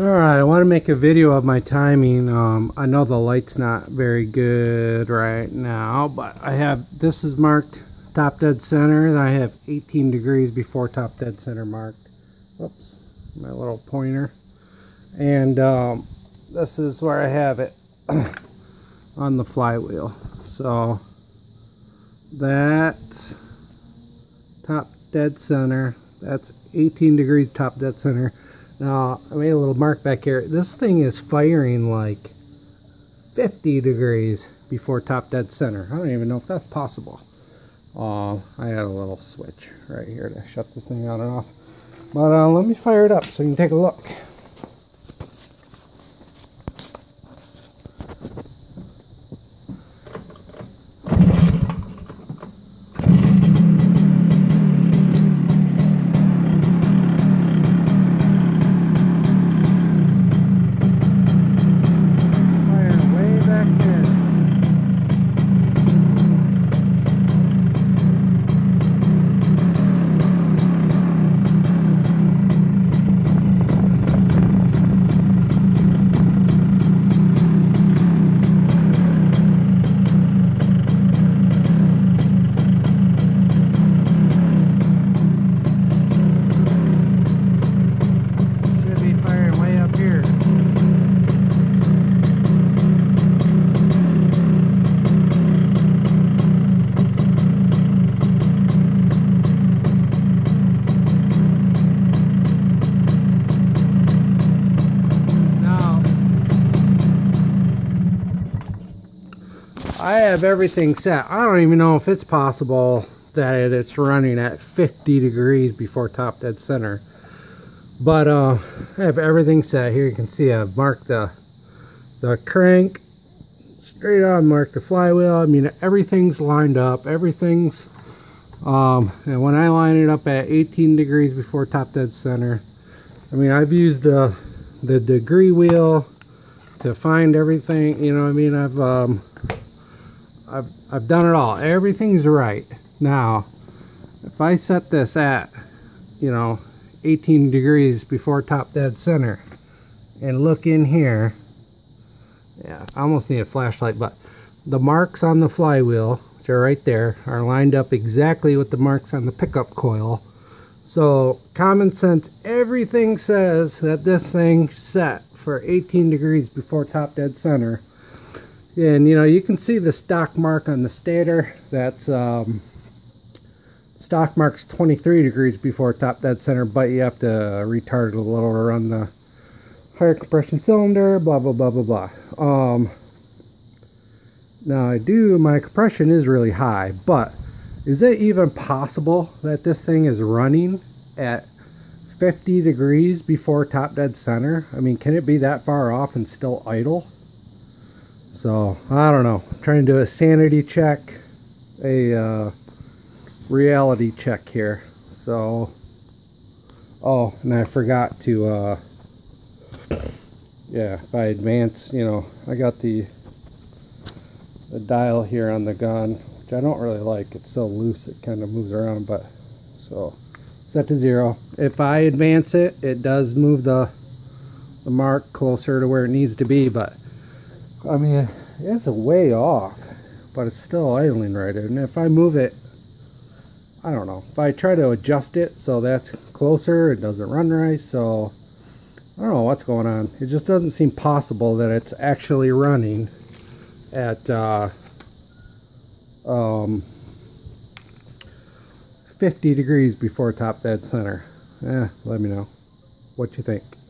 Alright, I want to make a video of my timing. I know the light's not very good right now, but I have, this is marked top dead center, and I have 18 degrees before top dead center marked. Oops, my little pointer. And this is where I have it on the flywheel. So that top dead center, that's 18 degrees top dead center. Now, I made a little mark back here. This thing is firing like 50 degrees before top dead center. I don't even know if that's possible. I had a little switch right here to shut this thing on and off. But let me fire it up so you can take a look. I have everything set. I don't even know if it's possible that it's running at 50 degrees before top dead center. But I have everything set. Here you can see I've marked the crank, straight on, marked the flywheel. I mean, everything's lined up. Everything's, and when I line it up at 18 degrees before top dead center, I mean, I've used the degree wheel to find everything. You know what I mean? I've done it all. Everything's right. Now, if I set this at, you know, 18 degrees before top dead center and look in here, yeah, I almost need a flashlight, but the marks on the flywheel, which are right there, are lined up exactly with the marks on the pickup coil. So, common sense, everything says that this thing set for 18 degrees before top dead center. And you know, you can see the stock mark on the stator. That's stock mark's 23 degrees before top dead center, but you have to retard it a little to run the higher compression cylinder, blah blah blah blah blah. Now my compression is really high, but is it even possible that this thing is running at 50 degrees before top dead center? I mean, can it be that far off and still idle? So, I don't know. I'm trying to do a sanity check, a reality check here. So, oh, and I forgot to, yeah, if I advance, you know, I got the dial here on the gun, which I don't really like. It's so loose, it kind of moves around, but, so, set to 0. If I advance it, it does move the mark closer to where it needs to be, but I mean, it's way off, but it's still idling right there. And if I move it, I don't know, if I try to adjust it so that's closer, it doesn't run right. So I don't know what's going on. It just doesn't seem possible that it's actually running at 50 degrees before top dead center. Let me know what you think.